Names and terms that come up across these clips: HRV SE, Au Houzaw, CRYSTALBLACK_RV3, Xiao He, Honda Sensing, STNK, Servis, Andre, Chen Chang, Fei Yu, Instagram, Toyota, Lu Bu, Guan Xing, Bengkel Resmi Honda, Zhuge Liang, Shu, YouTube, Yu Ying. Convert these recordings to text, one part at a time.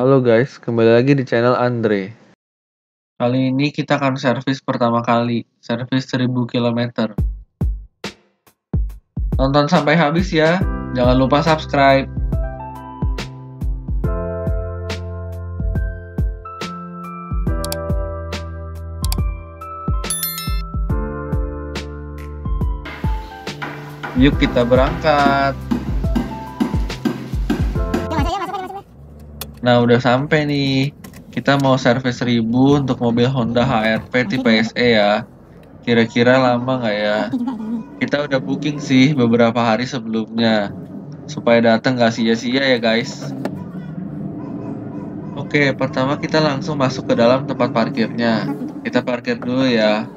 Halo guys, kembali lagi di channel Andre. Kali ini kita akan servis pertama kali, servis 1000 km. Tonton sampai habis ya, jangan lupa subscribe. Yuk kita berangkat. Nah, udah sampai nih. Kita mau servis 1000 untuk mobil Honda HRV tipe SE ya. Kira-kira lama nggak ya? Kita udah booking sih beberapa hari sebelumnya, supaya datang nggak sia-sia ya guys. Oke, pertama kita langsung masuk ke dalam tempat parkirnya. Kita parkir dulu ya.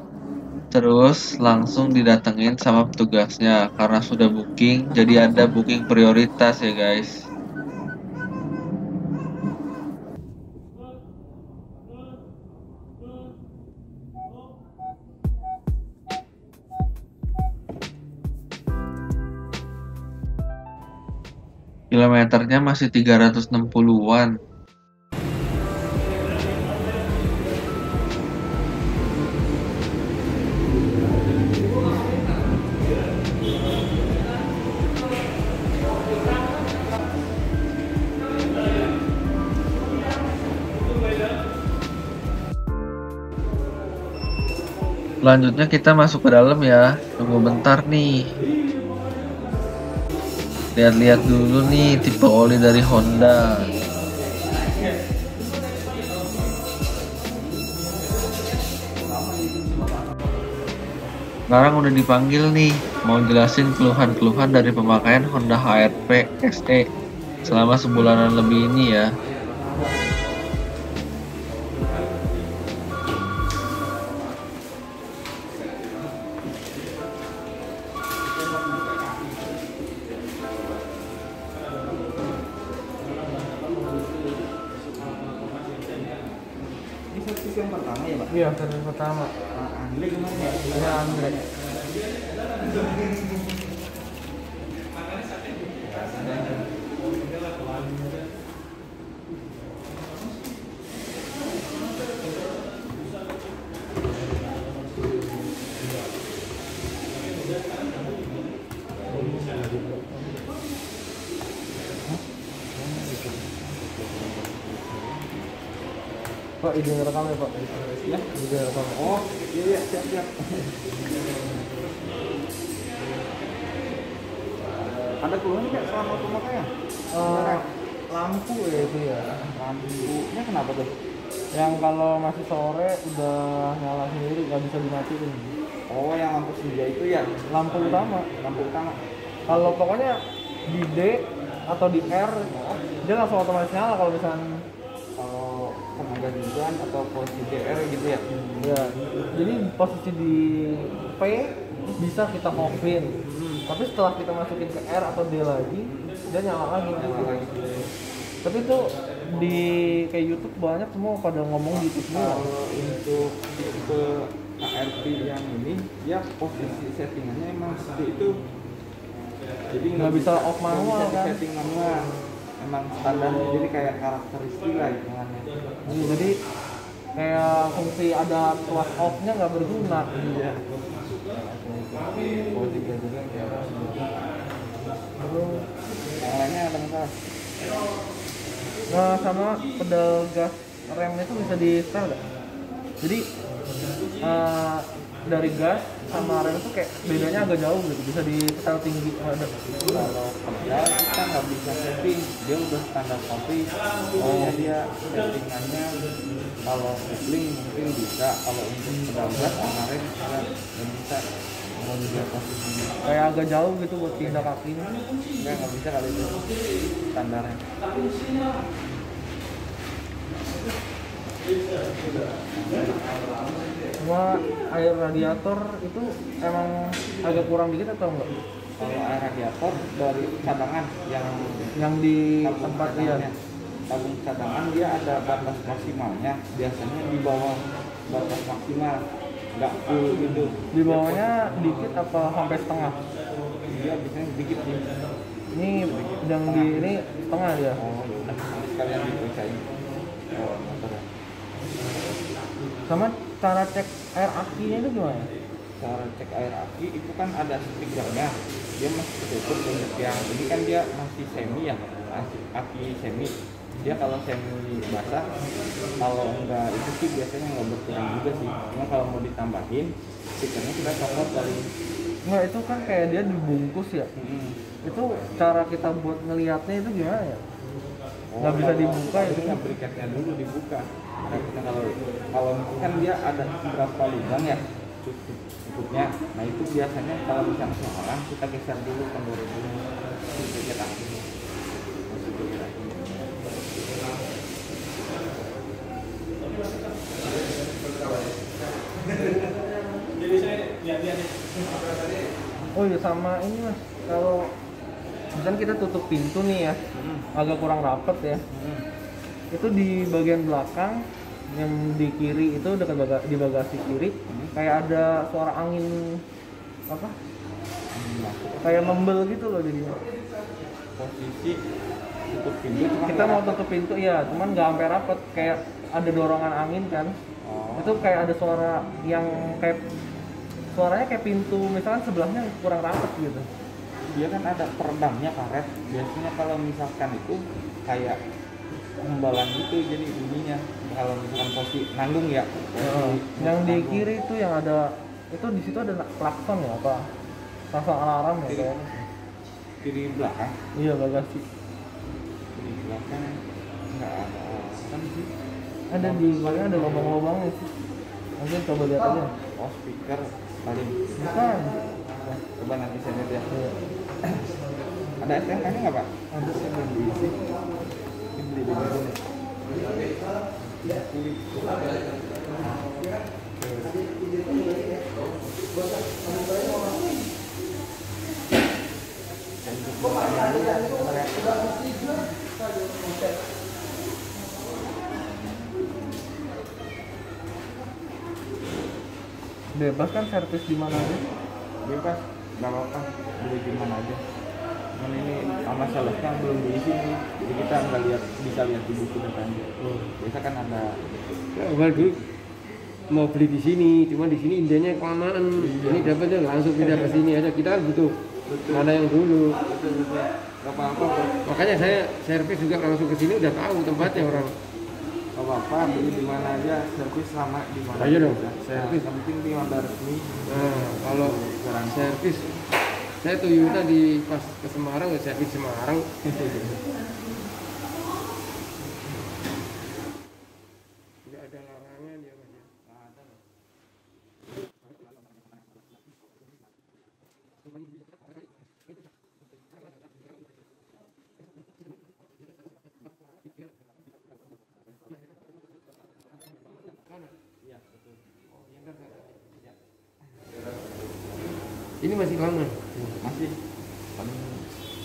Terus langsung didatengin sama petugasnya. Karena sudah booking, jadi ada booking prioritas ya guys. Kilometernya masih 360-an. Selanjutnya kita masuk ke dalam ya. Tunggu bentar nih. Lihat-lihat dulu nih tipe oli dari Honda. Sekarang udah dipanggil nih, mau jelasin keluhan-keluhan dari pemakaian Honda HRV SE selama sebulanan lebih ini ya. Servis yang pertama ya, Pak? Iya, servis pertama. Andre kemarin ya? Iya, Andre. Pak, izin rekam ya Pak? Ya? Izin rekam. Oh, iya, siap-siap. Ada keluhan nggak selama pemakaian? Lampu ya itu ya. Lampunya kenapa tuh? Yang kalau masih sore udah nyala sendiri, nggak bisa dimatiin. Oh, yang lampu senja itu ya? Lampu utama. Lampu utama. Kalau pokoknya di D atau di R, dia langsung otomatis nyala kalau misalnya pengajian gituan atau posisi DR gitu ya? Ya, jadi posisi di P bisa kita offin, tapi setelah kita masukin ke R atau D lagi, dia nyala lagi. Tapi itu di kayak YouTube banyak semua pada ngomong gitu semua. Untuk tipe HRV yang ini, ya posisi settingannya emang seperti itu. Jadi nggak bisa off manual kan? Setting manual. Emang standar, jadi kayak karakteristik lah gitu. Jadi kayak fungsi ada plus off-nya nggak berguna. Iya. Yang lainnya ada masalah? Nah, sama pedal gas remnya itu bisa di-setel nggak? Jadi dari gas sama rem itu kayak bedanya agak jauh gitu, bisa di setel tinggi. Ada kalau pedal kita nggak bisa setting, dia udah standar kopi. Oh, dia settingannya kalau coupling mungkin bisa, kalau untuk pedal gas sama rem nggak bisa. Kalau juga posisinya kayak agak jauh gitu buat pindah kaki, nggak bisa kali itu standarnya. Cuma air radiator itu emang agak kurang dikit atau enggak? Kalau air radiator dari cadangan yang di tempat dia, tabung cadangan dia ada batas maksimalnya, biasanya di bawah batas maksimal, nggak full gitu. Di bawahnya dikit apa sampai setengah? Iya, biasanya dikit. Ini yang di ini setengah ya. Oh, sekalian diperiksain motornya. Sama cara cek air akinya itu gimana? Cara cek air aki itu kan ada stikernya, dia masih tertutup untuk yang ini kan dia masih semi ya, masih aki semi. Dia kalau semi basah, kalau enggak itu sih biasanya nggak berkurang juga sih. Cuma kalau mau ditambahin stikernya kita copot dari. Nggak, itu kan kayak dia dibungkus ya. Itu cara kita buat ngelihatnya itu gimana ya? Nggak bisa dibuka itu ya? Briketnya dulu dibuka. Karena kalau kan dia ada beberapa lubang ya, cukupnya. Nah itu biasanya kalau misalnya seorang kita geser dulu kendor dulu di briket akhirnya. Jadi saya lihat-lihat nih. Oh iya, sama ini mas, kalau misalnya kita tutup pintu nih ya, agak kurang rapet ya, itu di bagian belakang yang di kiri itu dekat di bagasi kiri, kayak ada suara angin apa, kayak membel gitu loh jadinya. Posisi tutup pintu, kita mau tutup pintu ya, cuman nggak sampai rapet, kayak ada dorongan angin kan, itu kayak ada suara yang kayak suaranya kayak pintu misalkan sebelahnya kurang rapat gitu. Dia kan ada peredamnya karet, biasanya kalau misalkan itu kayak membalan gitu jadi bunyinya. Kalau misalkan posisi nanggung ya, yang di kiri itu yang ada itu, di situ ada klakson ya apa klakson alarm ya, kayak kiri belakang. Iya, bagasi kiri belakang nggak ada kan sih, ada di belakang ada lubang-lubangnya sih, nanti coba lihat aja. Oh, speaker paling bukan, coba nanti saya lihat ya. Ada STNK nya nggak pak? Ada, saya belum diisi, ini beli di baru nih. Bebas kan servis di mana aja? Bebas, nggak apa-apa, beli di mana aja. Cuman ini sama selesnya belum diisi nih, jadi kita nggak lihat, bisa lihat di buku depannya. Biasa kan ada. Awal dulu mau beli di sini, cuma di sini indahnya kelamaan. Iya. Ini dapatnya langsung pindah ke sini aja. Kita kan butuh mana yang dulu. Betul. Nggak apa-apa. Makanya saya servis juga langsung ke sini, udah tahu tempatnya orang. Gak apa-apa, beli di mana aja, servis sama di mana aja dong. Servis penting di Honda resmi. Kalau sekarang servis, saya Toyota di pas ke Semarang, ya servis Semarang. Tidak ada larangan ya mas ya. Ini masih lama? Masih, paling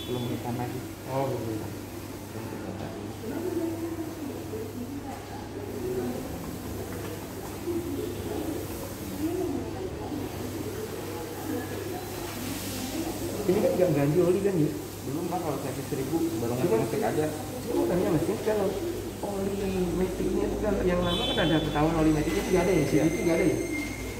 belum menitan lagi. Oh, belum menitan. Ini kan nggak ganti oli kan ya? Belum pak, kalau saya 1000 baru ngetik aja. Cuma tanya mas, ini kalau oli metiknya itu kan yang lama kan ada ketahuan oli metiknya, nggak ada ya? Sedikit nggak ada ya?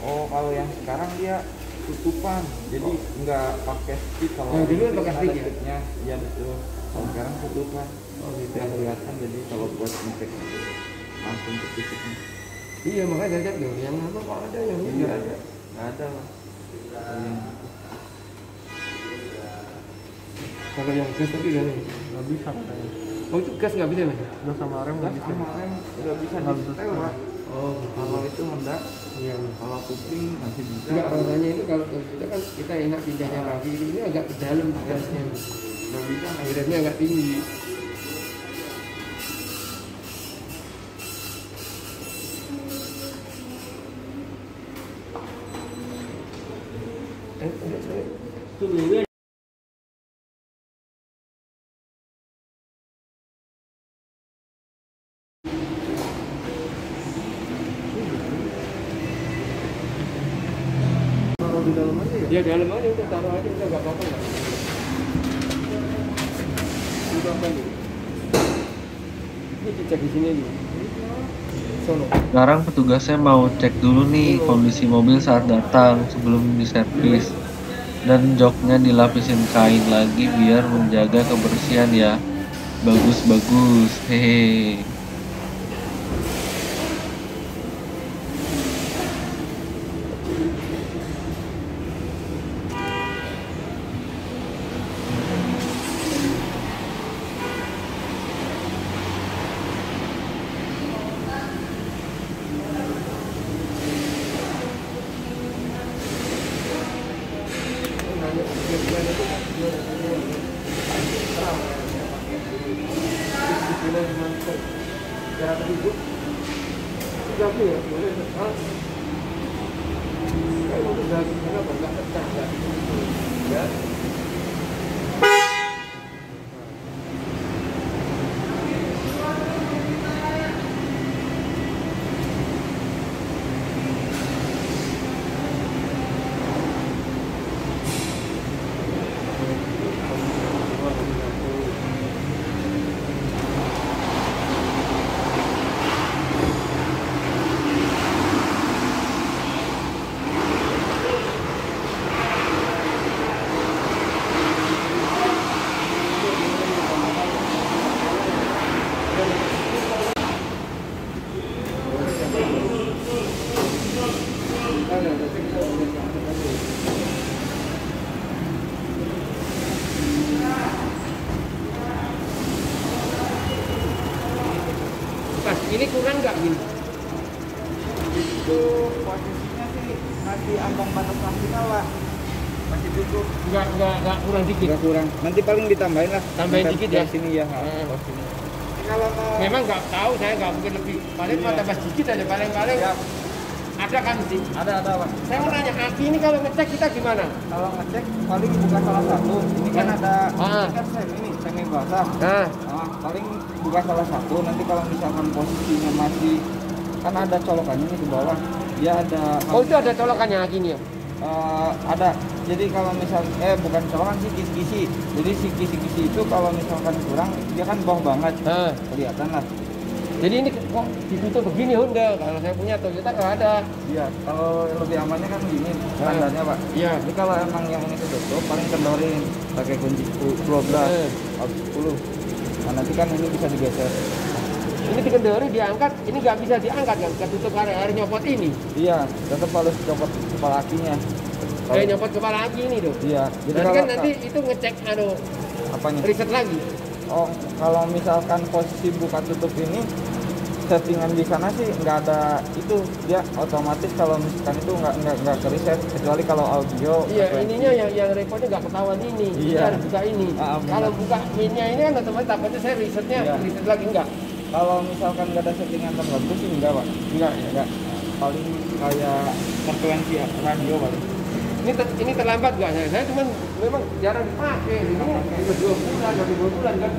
Oh, kalau yang sekarang dia tutupan, jadi nggak pakai stick. Kalau dulu pakai sticknya, ya betul. Kalau sekarang tutupan, tidak kelihatan. Jadi kalau buat ngecek langsung ke titiknya. Iya, makanya saya cek dong. Yang lama kok ada, yang ini nggak ada. Nggak ada. Kalau yang gas tapi nggak nih? Nggak bisa katanya. Oh itu gas nggak bisa nih? Gas sama rem nggak bisa. Nggak bisa disetel pak. Oh, kalau itu Honda. Iya, kalau kuping masih bisa. Enggak, rasanya itu kalau kita kan kita enak pindahnya lagi. Ini agak ke dalam gasnya. Enggak bisa, akhirnya agak tinggi. Itu ya dalam aja, udah taruh aja, udah nggak apa-apa lah. Udah apa ini? dicek di sini dulu. Sekarang petugasnya mau cek dulu nih kondisi mobil saat datang sebelum diservis, dan joknya dilapisin kain lagi biar menjaga kebersihan ya. Bagus-bagus, hehe. Ini kurang nggak gini? Itu posisinya sih masih ambang batas maksimal lah, masih cukup. Nggak kurang dikit. Nggak kurang. Nanti paling ditambahin lah. Tambahin dikit ya. Sini ya. Sini. Kalau memang nggak tahu, saya nggak mungkin lebih. Paling cuma tambah sedikit aja paling. Ya. Ada kan sih? Ada Pak. Saya mau nanya, aki ini kalau ngecek kita gimana? Kalau ngecek paling bukan salah satu. Ini kan ada. Ini kan semi basah. Paling bukan salah satu. Nanti kalau misalkan posisinya masih, kan ada colokannya nih ke bawah. Dia ada. Oh, itu ada colokannya aki ini ya? Ada. Jadi kalau misalkan bukan colokan sih, kisi-kisi. Jadi si kisi-kisi itu kalau misalkan kurang, dia kan bawah banget. Kelihatan lah. Jadi ini kok ditutup begini Honda? Kalau saya punya Toyota nggak ada. Iya, kalau lebih amannya kan gini standarnya Pak. Iya. Jadi kalau emang yang ini ketutup, paling kendorin pakai kunci 12 atau 10. Nah, nanti kan ini bisa digeser. Ini dikendori diangkat, ini nggak bisa diangkat kan? Ketutup karena harus nyopot ini. Iya, tetap harus nyopot kepala akinya. Kayak nyopot kepala aki ini dong. Iya. Jadi kan nanti itu ngecek riset lagi. Oh, kalau misalkan posisi buka tutup ini, settingan di sana sih nggak ada itu, dia otomatis kalau misalkan itu nggak ke-reset, kecuali kalau audio. Iya, ininya yang rekodnya nggak ketahuan ini, kita harus buka ini. Kalau buka ini kan otomatis takutnya saya resetnya, reset lagi nggak. Kalau misalkan nggak ada settingan tertentu sih nggak Pak. Nggak. Paling kayak frekuensi radio paling. Ini terlambat nggak? Saya cuman memang jarang dipakai. Ini udah 2 bulan kan?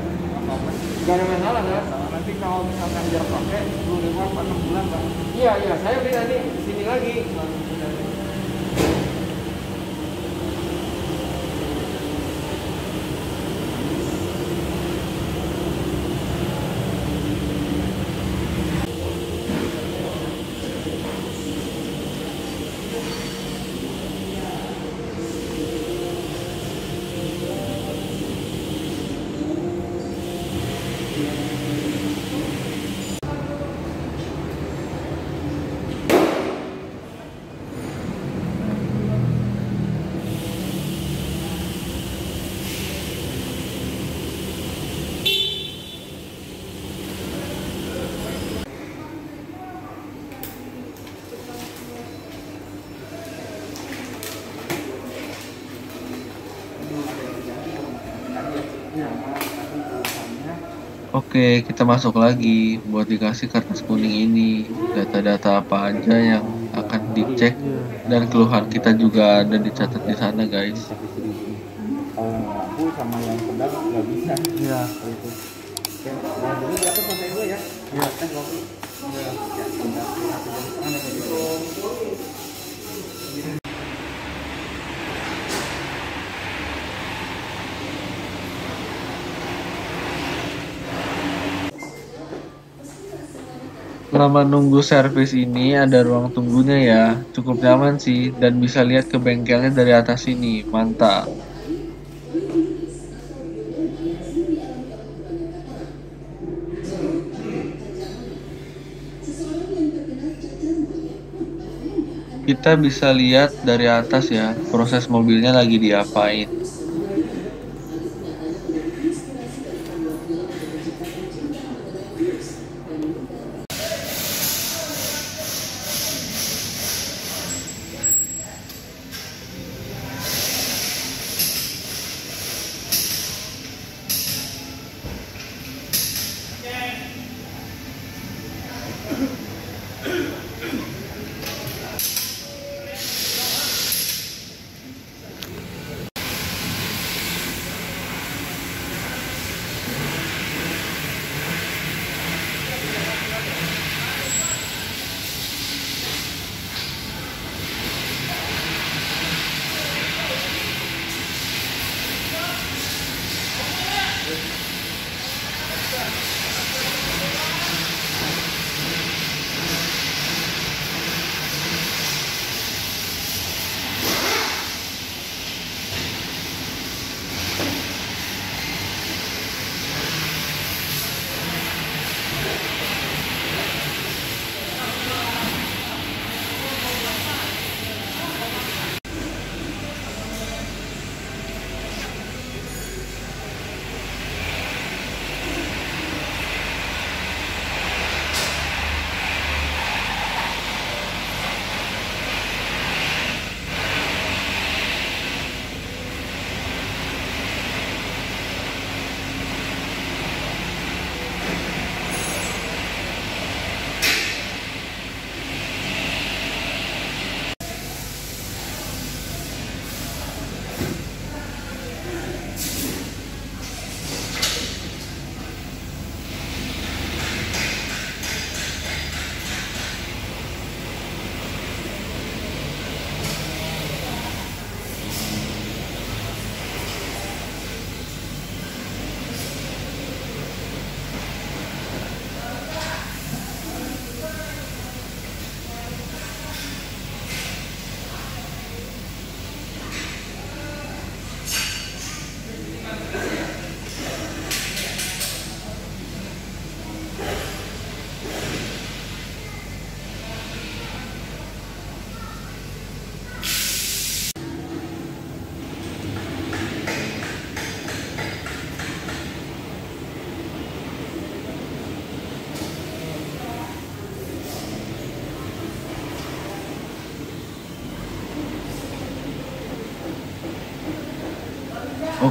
Nggak ada masalah kan? Nanti kalau misalkan jarang pakai, 2 bulan 4 bulan kan? Iya, saya beli nanti di sini lagi. Oke, kita masuk lagi buat dikasih kertas kuning ini. Data-data apa aja yang akan dicek dan keluhan kita juga ada dicatat di sana, guys. Aku sama yang pedang nggak bisa. Iya. Selama nunggu servis ini ada ruang tunggunya ya, cukup nyaman sih, dan bisa lihat ke bengkelnya dari atas sini, mantap. Kita bisa lihat dari atas ya, proses mobilnya lagi diapain.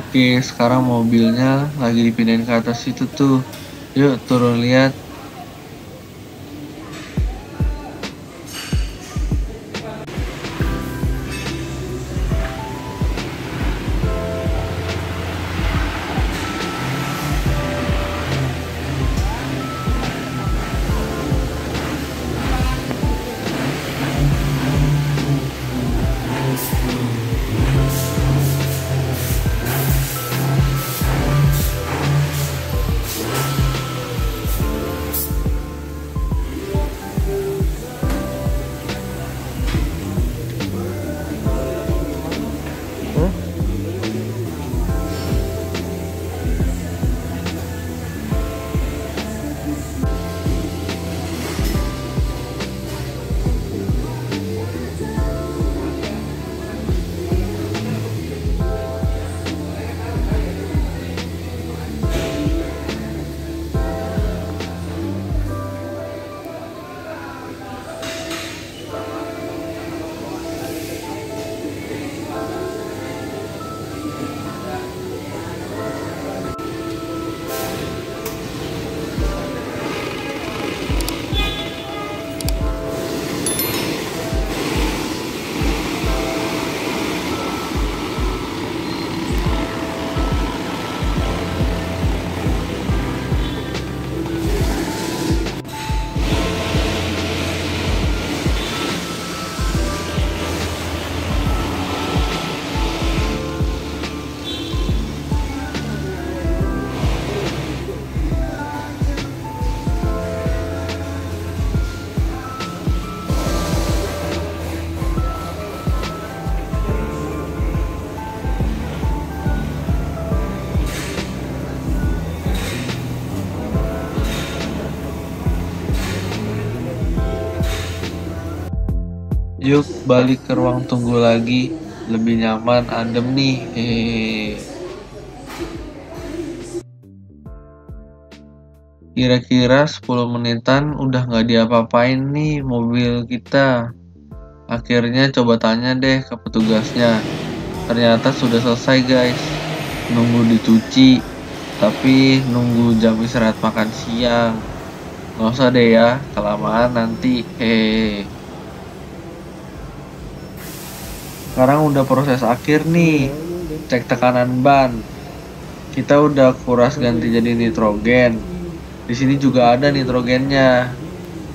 Oke, sekarang mobilnya lagi dipindahin ke atas situ tuh. Yuk turun lihat. Yuk balik ke ruang tunggu lagi, lebih nyaman, adem nih. Kira-kira 10 menitan udah nggak diapa-apain nih mobil kita. Akhirnya coba tanya deh ke petugasnya. Ternyata sudah selesai guys. Nunggu dicuci, tapi nunggu jam istirahat makan siang. Nggak usah deh ya, kelamaan nanti. Sekarang udah proses akhir nih, cek tekanan ban. Kita udah kuras ganti jadi nitrogen. Di sini juga ada nitrogennya.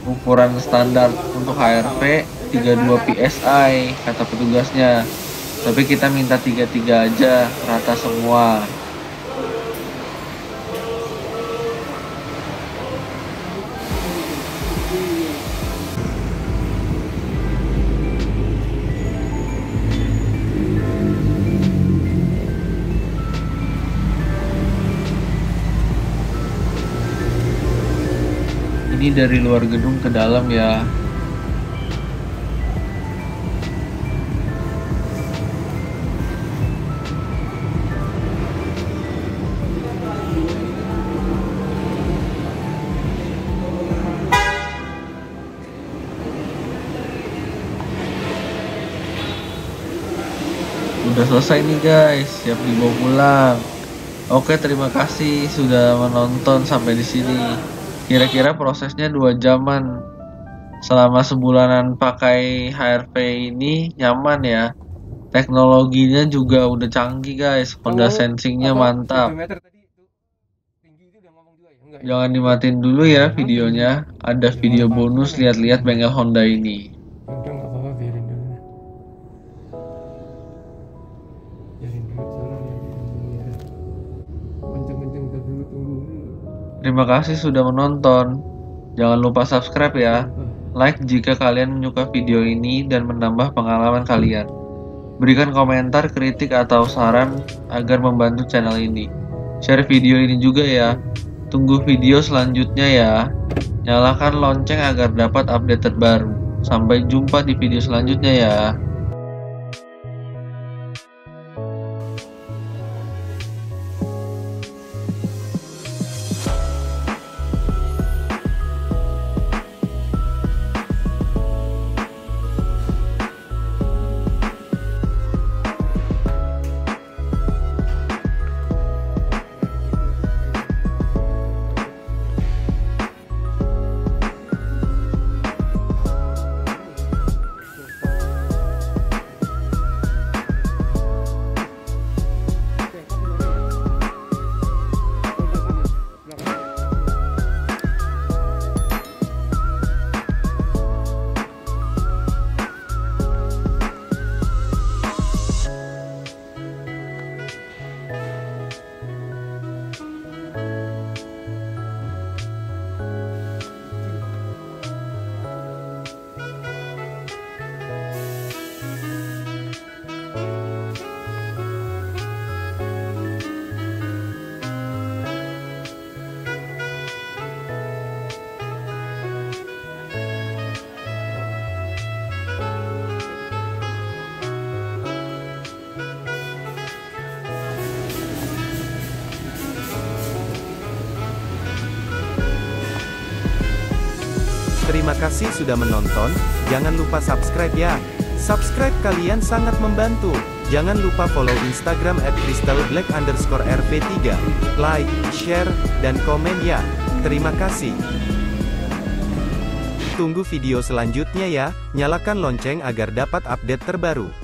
Ukuran standar untuk HRV 32 PSI kata petugasnya. Tapi kita minta 33 aja, rata semua. Ini dari luar gedung ke dalam ya. Udah selesai nih guys, siap dibawa pulang. Oke, terima kasih sudah menonton sampai di sini. Kira-kira prosesnya 2 jaman. Selama sebulanan pakai HRV ini nyaman ya. Teknologinya juga udah canggih guys. Honda Sensingnya mantap. Jangan dimatiin dulu ya videonya. Ada video bonus, lihat-lihat bengkel Honda ini. Terima kasih sudah menonton. Jangan lupa subscribe ya. Like jika kalian menyukai video ini dan menambah pengalaman kalian. Berikan komentar, kritik, atau saran agar membantu channel ini. Share video ini juga ya. Tunggu video selanjutnya ya. Nyalakan lonceng agar dapat update terbaru. Sampai jumpa di video selanjutnya ya. Terima kasih sudah menonton, jangan lupa subscribe ya. Subscribe kalian sangat membantu. Jangan lupa follow Instagram @crystalblack_rv3. Like, share, dan komen ya. Terima kasih. Tunggu video selanjutnya ya, nyalakan lonceng agar dapat update terbaru.